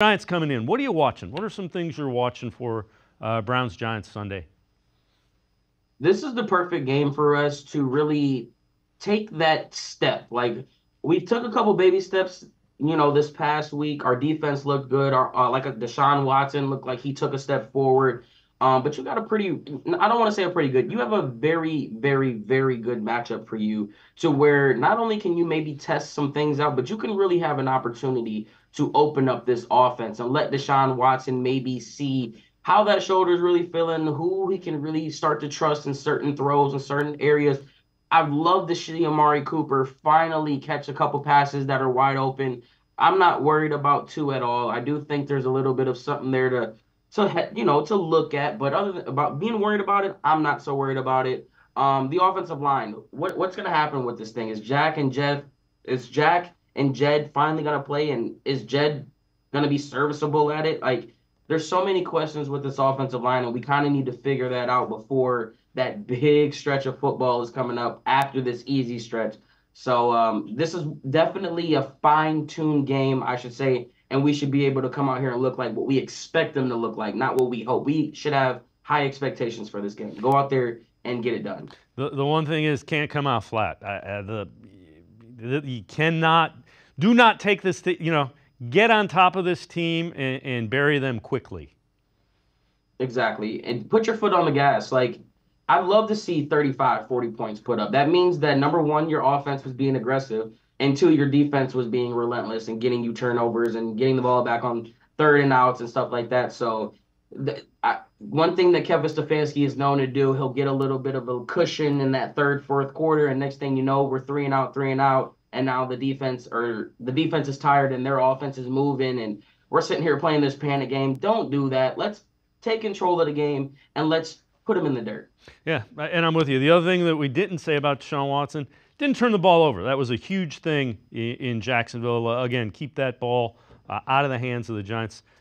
Giants coming in. What are you watching? What are some things you're watching for Browns-Giants Sunday? This is the perfect game for us to really take that step. Like, we took a couple baby steps, you know, this past week. Our defense looked good. Our like a Deshaun Watson looked like he took a step forward. But you got a pretty, I don't want to say a pretty good, you have a very, very, very good matchup for you to where not only can you maybe test some things out, but you can really have an opportunity to open up this offense and let Deshaun Watson maybe see how that shoulder is really feeling, who he can really start to trust in certain throws and certain areas. I've loved to see Amari Cooper finally catch a couple passes that are wide open. I'm not worried about two at all. I do think there's a little bit of something there to look at, but other than about being worried about it, I'm not so worried about it. The offensive line, what's going to happen with this thing? Is Jack and Jed finally going to play, and is Jed going to be serviceable at it? Like, there's so many questions with this offensive line, and we kind of need to figure that out before that big stretch of football is coming up after this easy stretch. So this is definitely a fine-tuned game, I should say, and we should be able to come out here and look like what we expect them to look like, not what we hope. We should have high expectations for this game. Go out there and get it done. The one thing is, can't come out flat. You cannot – do not take this – get on top of this team and bury them quickly. Exactly. And put your foot on the gas. Like, I'd love to see 35, 40 points put up. That means that, number one, your offense was being aggressive, and two, your defense was being relentless and getting you turnovers and getting the ball back on third and outs and stuff like that. So one thing that Kevin Stefanski is known to do, he'll get a little bit of a cushion in that third, fourth quarter, and next thing you know, we're three and out, and now the defense is tired and their offense is moving, and we're sitting here playing this panic game. Don't do that. Let's take control of the game, and let's put them in the dirt. Yeah, and I'm with you. The other thing that we didn't say about Deshaun Watson, didn't turn the ball over. That was a huge thing in Jacksonville. Again, keep that ball out of the hands of the Giants.